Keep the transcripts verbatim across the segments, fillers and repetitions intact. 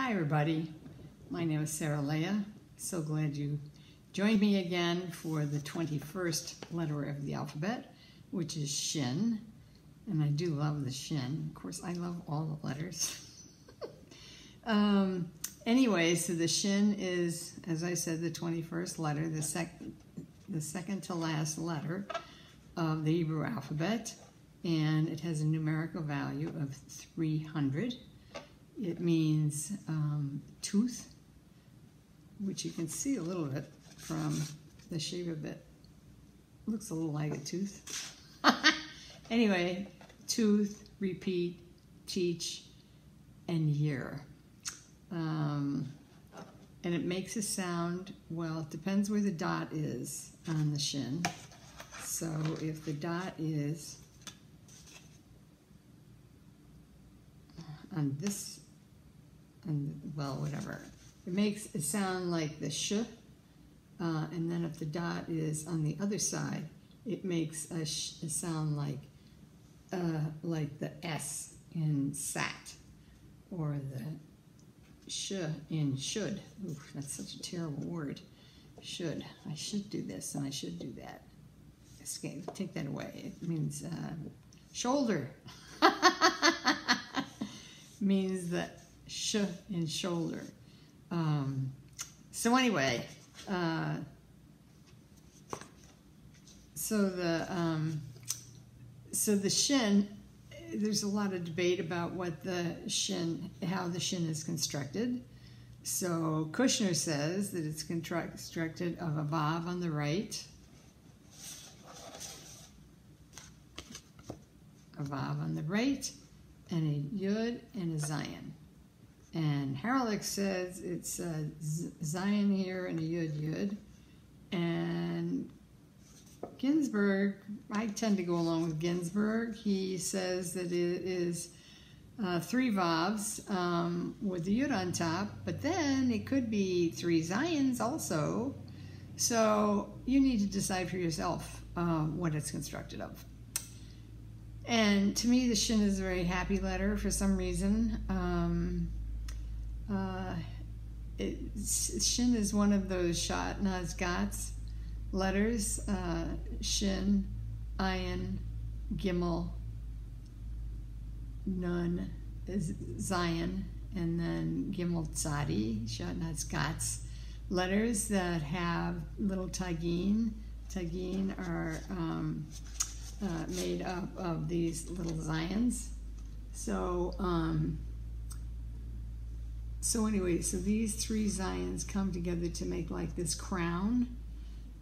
Hi everybody, my name is Sarah Leah. So glad you joined me again for the twenty-first letter of the alphabet, which is SHIN, and I do love the SHIN. Of course, I love all the letters. um, anyway, so the SHIN is, as I said, the twenty-first letter, the, sec the second to last letter of the Hebrew alphabet, and it has a numerical value of three hundred. It means um, tooth, which you can see a little bit from the shape of it. Looks a little like a tooth. Anyway, tooth, repeat, teach, and year. Um, and it makes a sound, well, it depends where the dot is on the shin. So if the dot is on this, and well, whatever. It makes it sound like the sh, uh, and then if the dot is on the other side, it makes a, sh a sound like uh, like the S in sat, or the sh in should. Ooh, that's such a terrible word. Should. I should do this, and I should do that. Escape. Take that away. It means uh, shoulder. Means the sh in shoulder. Um, so anyway, uh, so the um, so the shin. There's a lot of debate about what the shin, how the shin is constructed. So Kushner says that it's constructed of a vav on the right, a vav on the right, and a yud and a zion. And Haralik says it's a zion here and a yud yud. And Ginsburgh, I tend to go along with Ginsburgh. He says that it is uh, three vavs um, with the yud on top, but then it could be three zions also. So you need to decide for yourself uh, what it's constructed of. And to me, the shin is a very happy letter for some reason. Um, uh, it, shin is one of those Shatnez Gatz letters. Uh, shin, ayin, gimel, nun, zion, and then gimel tzadi, Shatnez Gatz letters that have little tagin. Tagin are um, Uh, made up of these little zions. So, um, so anyway, so these three zions come together to make like this crown.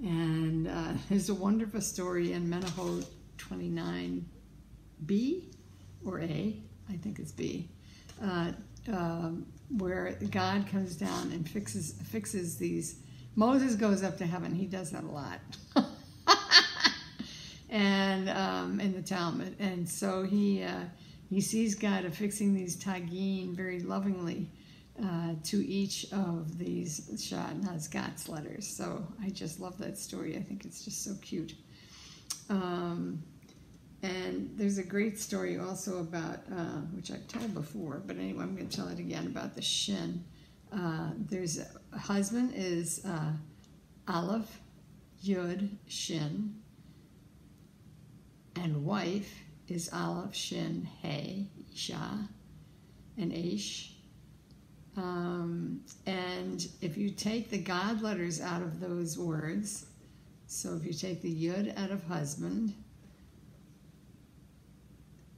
And uh, there's a wonderful story in Menahot twenty-nine B or A, I think it's B, uh, uh, where God comes down and fixes fixes these. Moses goes up to heaven. He does that a lot. And um, in the Talmud, and so he uh, he sees God affixing these tagin very lovingly uh, to each of these Shatnez Gatz letters. So I just love that story. I think it's just so cute. Um, and there's a great story also about uh, which I've told before, but anyway, I'm going to tell it again about the shin. Uh, there's a, a husband is uh, Aleph, Yud, Shin. And wife is Aleph, Shin, He, Isha, and Ish. Um, and if you take the God letters out of those words, so if you take the Yud out of husband,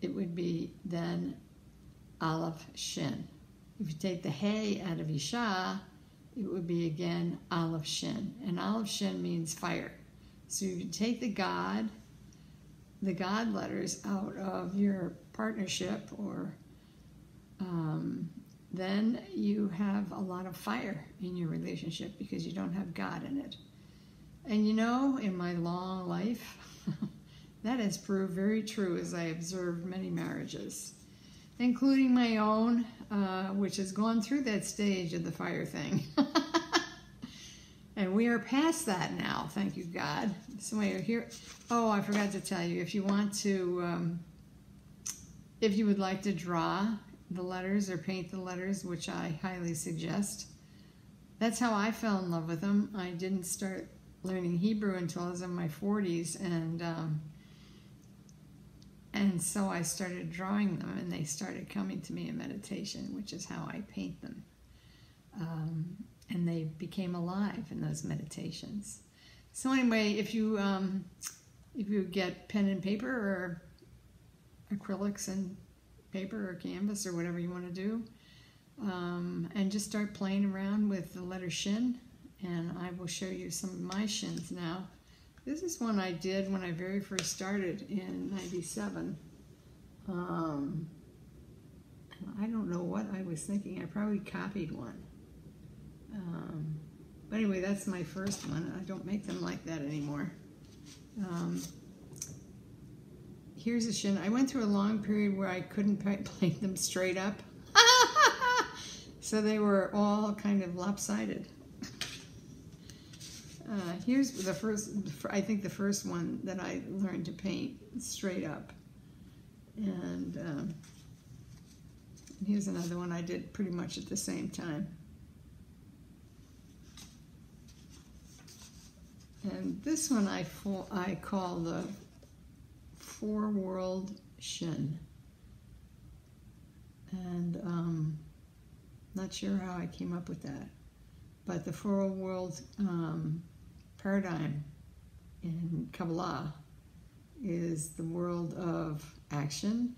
it would be then Aleph, Shin. If you take the He out of Isha, it would be again Aleph, Shin. And Aleph, Shin means fire. So if you take the God, the God letters out of your partnership, or um, then you have a lot of fire in your relationship because you don't have God in it. And you know, in my long life, that has proved very true as I observed many marriages, including my own, uh, which has gone through that stage of the fire thing. And we are past that now, thank you, God. So you're here. Oh, I forgot to tell you, if you want to, um, if you would like to draw the letters or paint the letters, which I highly suggest. That's how I fell in love with them. I didn't start learning Hebrew until I was in my forties, and um, and so I started drawing them, and they started coming to me in meditation, which is how I paint them. Um, and they became alive in those meditations. So anyway, if you um, if you get pen and paper or acrylics and paper or canvas or whatever you want to do, um, and just start playing around with the letter Shin, and I will show you some of my shins now. This is one I did when I very first started in ninety-seven. Um, I don't know what I was thinking. I probably copied one. Um, but anyway, that's my first one. I don't make them like that anymore. Um, here's a shin. I went through a long period where I couldn't paint them straight up. So they were all kind of lopsided. Uh, here's the first, I think the first one that I learned to paint straight up. And um, here's another one I did pretty much at the same time. And this one I, I call the Four World Shin. And um, not sure how I came up with that, but the Four World um, paradigm in Kabbalah is the world of action,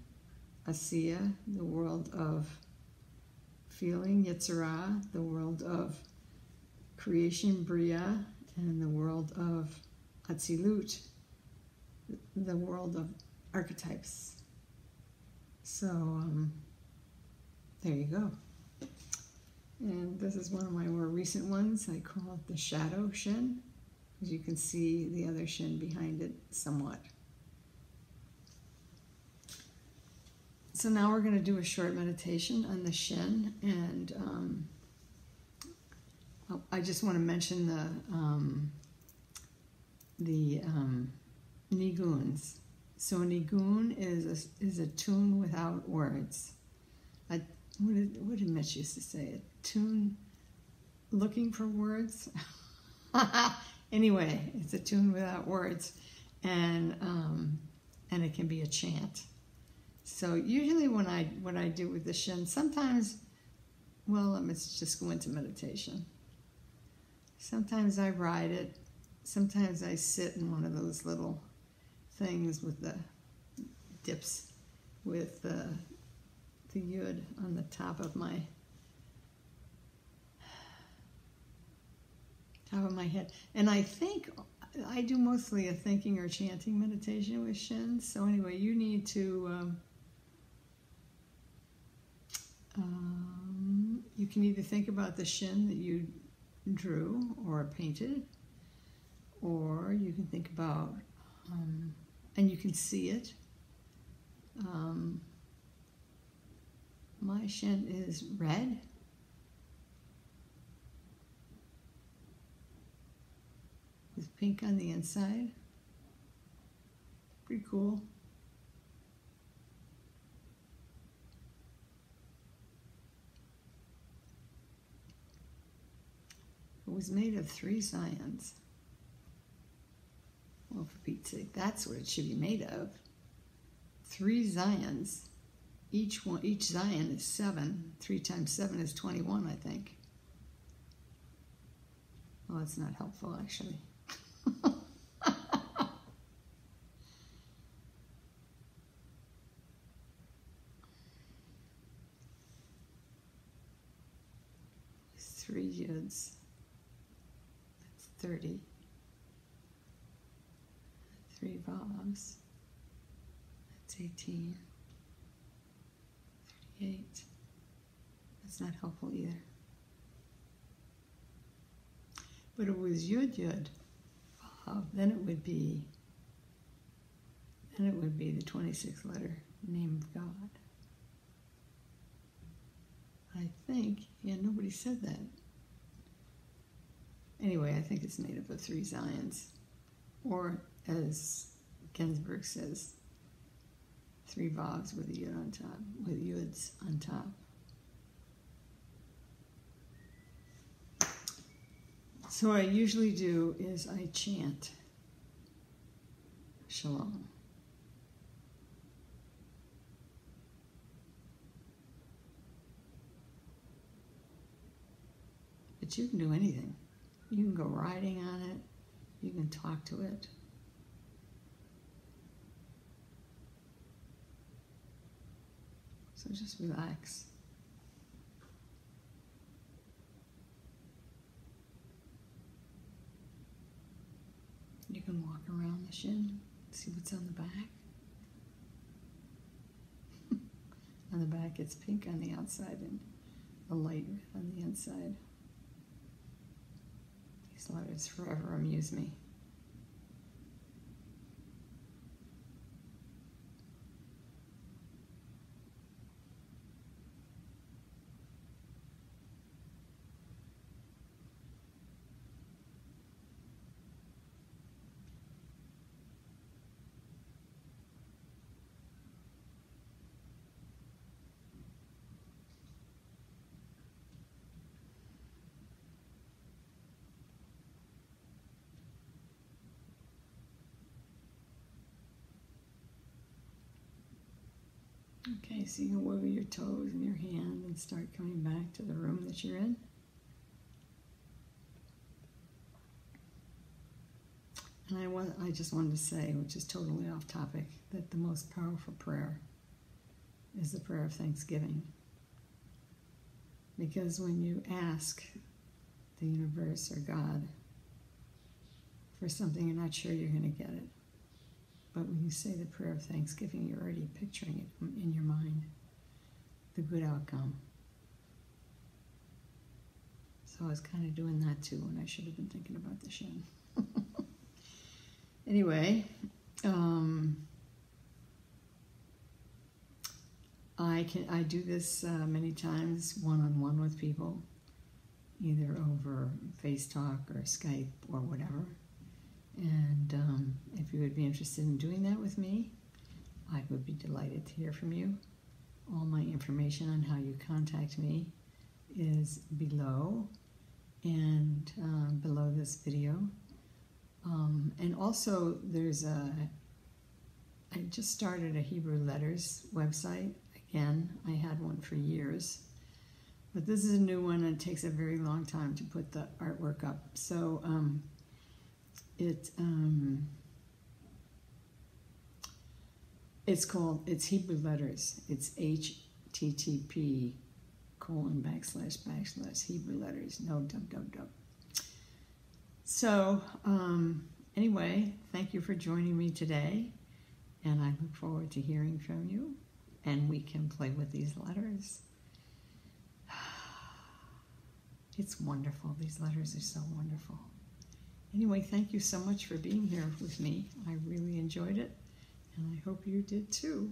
Asiya, the world of feeling, Yetzirah, the world of creation, Bria, and the world of Atzilut, the world of archetypes. So um, there you go. And this is one of my more recent ones. I call it the shadow shin, as you can see the other shin behind it somewhat. So now we're going to do a short meditation on the shin, and um, I just want to mention the um, the um, niguns. So a nigun is a, is a tune without words. A, what did, what did Mitch used to say? A tune looking for words? Anyway, it's a tune without words, and um, and it can be a chant. So usually when I what I do with the shin, sometimes, well, let's just go into meditation. Sometimes I ride it. Sometimes I sit in one of those little things with the dips, with the, the yud on the top of my top of my head. And I think I do mostly a thinking or chanting meditation with shins. So anyway, you need to. Um, um, you can either think about the shin that you drew or painted, or you can think about um, and you can see it. Um, my shin is red, with pink on the inside. Pretty cool. It was made of three zions. Well, for Pete's sake, that's what it should be made of. Three zions. Each one, each zion is seven. Three times seven is twenty-one, I think. Well, that's not helpful, actually. Three yuds. thirty, three vavs, that's eighteen, thirty-eight, that's not helpful either. But it was yud yud vav, then it would be, then it would be the twenty-sixth letter, name of God. I think, yeah, nobody said that. Anyway, I think it's made up of three zions, or as Ginsburgh says, Three vavs with a yud on top, with yuds on top. So what I usually do is I chant Shalom. But you can do anything. You can go riding on it. You can talk to it. So just relax. You can walk around the shin, see what's on the back. On the back it's pink on the outside and a light red on the inside. These letters forever amuse me. Okay, so you can wiggle your toes and your hand and start coming back to the room that you're in. And I, want, I just wanted to say, which is totally off topic, that the most powerful prayer is the prayer of thanksgiving. Because when you ask the universe or God for something, you're not sure you're going to get it. But when you say the prayer of thanksgiving, you're already picturing it in your mind, the good outcome. So I was kind of doing that too, and I should have been thinking about the shin. Anyway, um, I can I do this uh, many times one-on-one with people, either over Face Talk or Skype or whatever. And um, if you would be interested in doing that with me, I would be delighted to hear from you. All my information on how you contact me is below and uh, below this video. Um, and also there's a, I just started a Hebrew letters website. Again, I had one for years, but this is a new one and it takes a very long time to put the artwork up. So, um, It, um, it's called, it's Hebrew letters. It's H T T P colon backslash backslash Hebrew letters. No dub dub dub. So um, anyway, thank you for joining me today. And I look forward to hearing from you. And we can play with these letters. It's wonderful. These letters are so wonderful. Anyway, thank you so much for being here with me. I really enjoyed it, and I hope you did too.